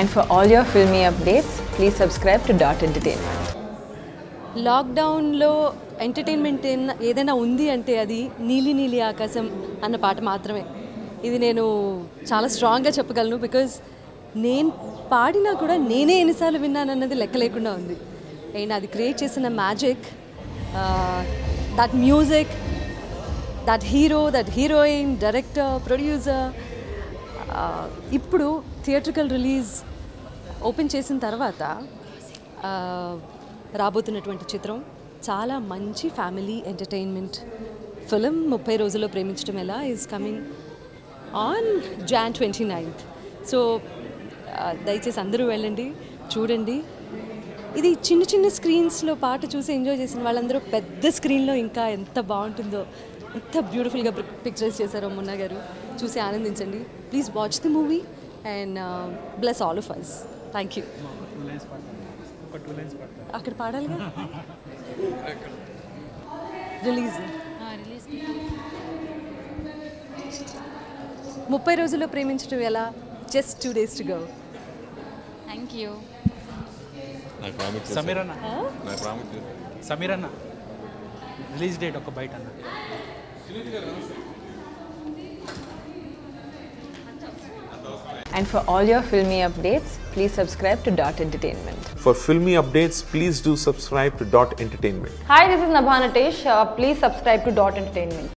And for all your filmy updates, please subscribe to Dot Entertainment. Lockdown lo entertainment edaina undi ante adi neeli neeli aakasam anna paata maatrame. Idi nenu chaala strong ga cheppagalanu because nenu paadina kuda nene enisaalu vinnanu annadi lekka lekunda undi. And adi create chesina magic, that music, that hero, that heroine, director, producer. Ippudu theatrical release open chesin tarvata రాబోతున్నటువంటి చిత్రం చాలా మంచి family entertainment film 30 రోజుల్లో ప్రేమించడం ఎలా is coming on Jan 29th. So దయచేసి అందరూ వెళ్ళండి చూడండి. ఇది చిన్న చిన్న స్క్రీన్స్ లో పాట చూసి ఎంజాయ్ చేసిన వాళ్ళందరూ పెద్ద స్క్రీన్ లో ఇంకా ఎంత బాగుంటుందో ఎంత బ్యూటిఫుల్ గా పిక్చర్స్ చేశారో మున్నా గారు చూసి ఆనందించండి. Please watch the movie and bless all of us. Thank you. అక్కడ పాడాలిగా రిలీజ్ 30 రోజుల్లో ప్రేమించడం ఎలా just 2 days to go. Thank you. సమీరన్న రిలీజ్ డేట్ ఒక బైట్ అన్న And for all your filmy updates, please subscribe to Dot Entertainment. For filmy updates, please do subscribe to Dot Entertainment. Hi, this is Nabha Natesh. Please subscribe to Dot Entertainment.